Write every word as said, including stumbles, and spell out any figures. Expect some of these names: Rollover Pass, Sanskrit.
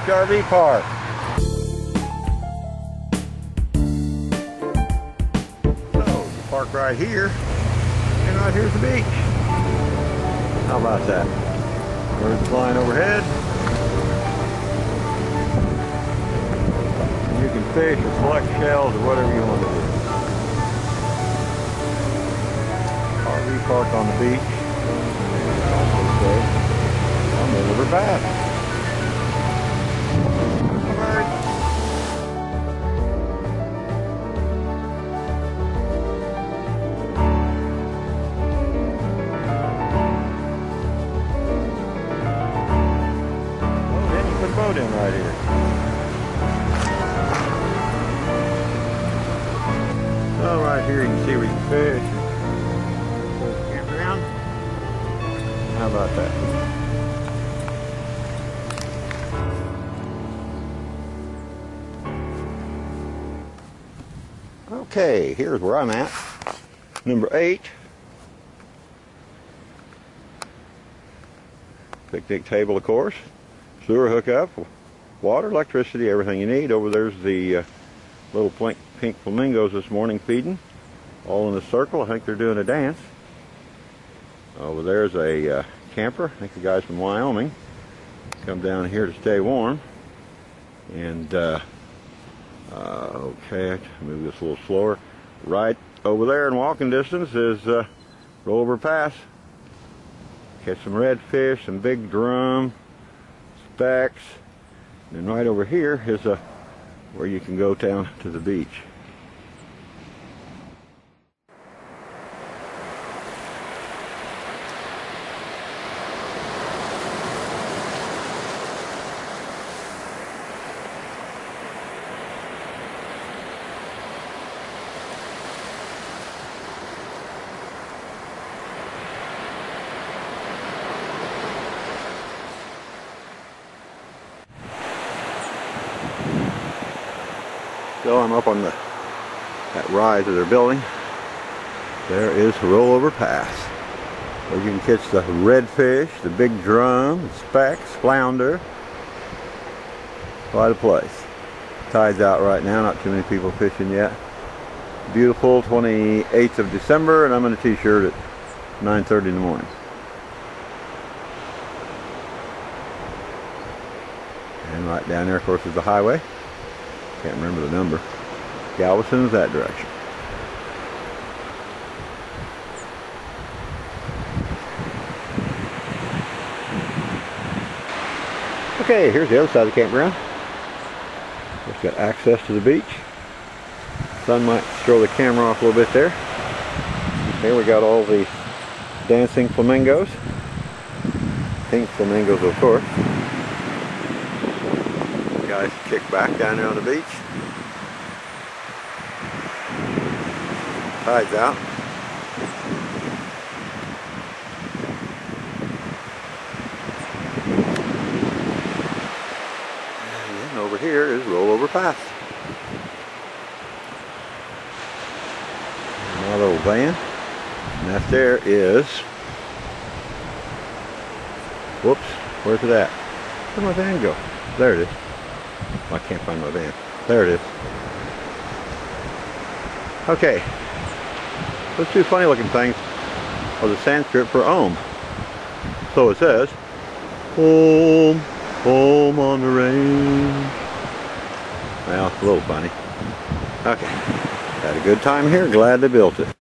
Beach R V Park. So, you park right here, and right here's the beach. How about that? Birds flying overhead. And you can fish or collect shells or whatever you want to do. R V park on the beach. On Rollover Pass. Boat in right here. So right here you can see we can fish. Campground. How about that? Okay, here's where I'm at. Number eight. Picnic table, of course. Sewer hookup, water, electricity, everything you need. Over there's the uh, little pink, pink flamingos this morning feeding, all in a circle. I think they're doing a dance. Over there's a uh, camper. I think the guy's from Wyoming. Come down here to stay warm. And, uh, uh, okay, move this a little slower. Right over there in walking distance is uh, Rollover Pass. Catch some redfish, some big drum. And then right over here is a, where you can go down to the beach. So I'm up on the that rise of their building. There is Rollover Pass, where you can catch the redfish, the big drum, the specks, flounder. Quite a place. Tide's out right now, not too many people fishing yet. Beautiful twenty-eighth of December, and I'm in a t-shirt at nine thirty in the morning. And right down there, of course, is the highway. Can't remember the number. Galveston is that direction. Okay, here's the other side of the campground. Just got access to the beach. Sun might throw the camera off a little bit there. Here we got all the dancing flamingos. Pink flamingos, of course. Guys kick back down there on the beach. Tide's out. And then over here is Rollover Pass. My little van. And that there is. Whoops, where's it at? Where'd my van go? There it is. I can't find my van. There it is. Okay. Those two funny looking things are the Sanskrit for Om. So it says, Om, Om on the range. Well, it's a little funny. Okay. Had a good time here. Glad they built it.